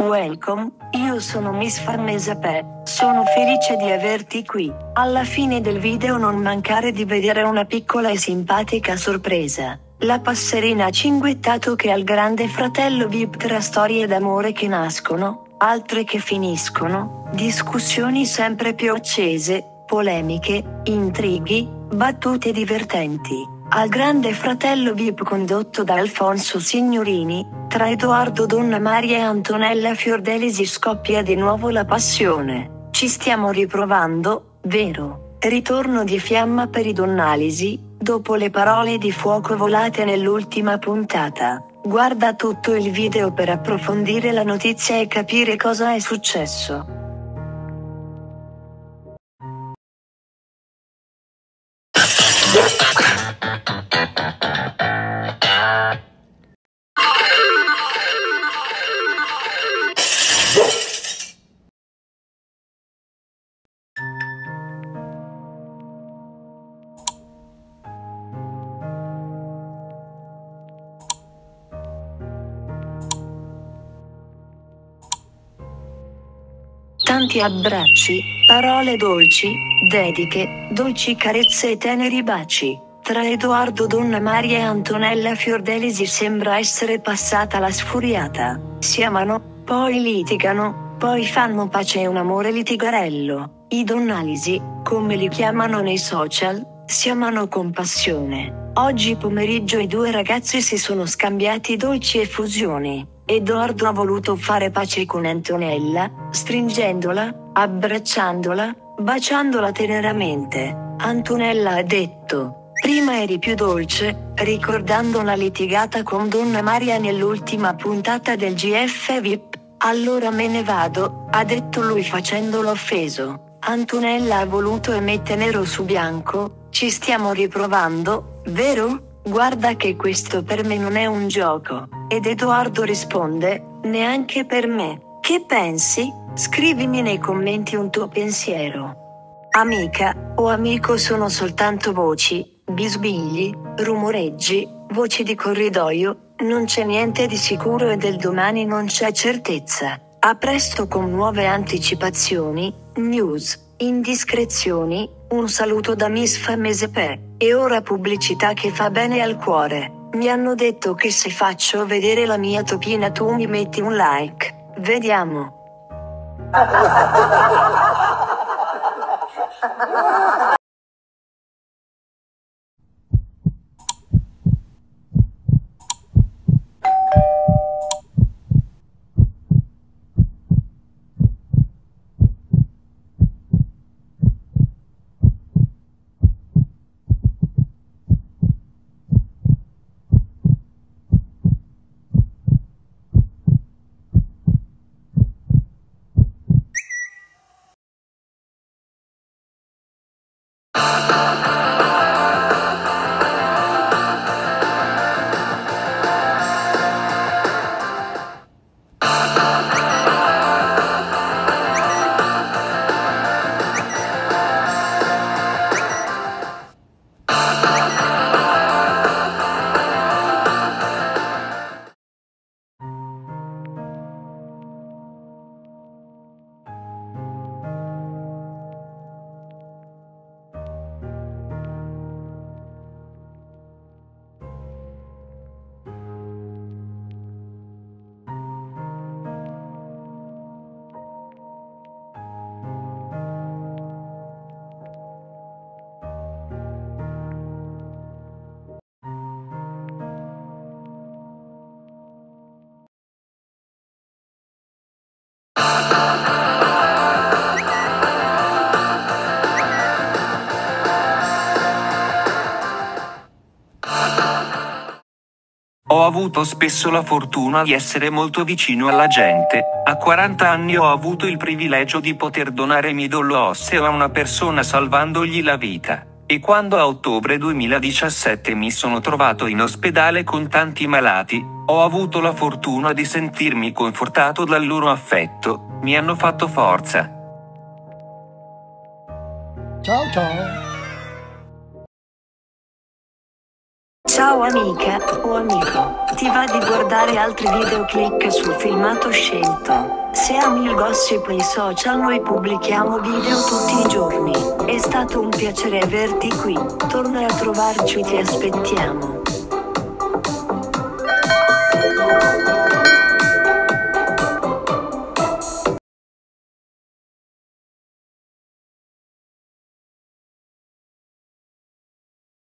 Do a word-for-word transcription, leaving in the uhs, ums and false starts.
Welcome, io sono Miss Famesa Pè, sono felice di averti qui. Alla fine del video non mancare di vedere una piccola e simpatica sorpresa, la passerina ha cinguettato che al Grande Fratello V I P tra storie d'amore che nascono, altre che finiscono, discussioni sempre più accese, polemiche, intrighi, battute divertenti. Al Grande Fratello V I P condotto da Alfonso Signorini, tra Edoardo Donnamaria e Antonella Fiordelisi scoppia di nuovo la passione. Ci stiamo riprovando, vero? Ritorno di fiamma per i Donnalisi, dopo le parole di fuoco volate nell'ultima puntata. Guarda tutto il video per approfondire la notizia e capire cosa è successo. Tanti abbracci, parole dolci, dediche, dolci carezze e teneri baci. Tra Edoardo Donnamaria e Antonella Fiordelisi sembra essere passata la sfuriata. Si amano, poi litigano, poi fanno pace e un amore litigarello. I Donnalisi, come li chiamano nei social, si amano con passione. Oggi pomeriggio i due ragazzi si sono scambiati dolci effusioni. Edoardo ha voluto fare pace con Antonella, stringendola, abbracciandola, baciandola teneramente. Antonella ha detto: prima eri più dolce, ricordando la litigata con Donnamaria nell'ultima puntata del G F V I P. Allora me ne vado, ha detto lui facendolo offeso. Antonella ha voluto e mette nero su bianco: ci stiamo riprovando, vero? Guarda che questo per me non è un gioco. Ed Edoardo risponde: neanche per me. Che pensi? Scrivimi nei commenti un tuo pensiero. Amica o amico sono soltanto voci, bisbigli, rumoreggi, voci di corridoio, non c'è niente di sicuro e del domani non c'è certezza. A presto con nuove anticipazioni, news, indiscrezioni, un saluto da Miss Famesa Pè. E ora pubblicità che fa bene al cuore. Mi hanno detto che se faccio vedere la mia topina tu mi metti un like. Vediamo. Ho avuto spesso la fortuna di essere molto vicino alla gente. A quaranta anni ho avuto il privilegio di poter donare midollo osseo a una persona salvandogli la vita. E quando a ottobre duemiladiciassette mi sono trovato in ospedale con tanti malati, ho avuto la fortuna di sentirmi confortato dal loro affetto, mi hanno fatto forza. Ciao ciao! Ciao amica o amico, ti va di guardare altri video? Clicca sul filmato scelto. Se ami il gossip e i social, noi pubblichiamo video tutti i giorni. È stato un piacere averti qui, torna a trovarci, ti aspettiamo.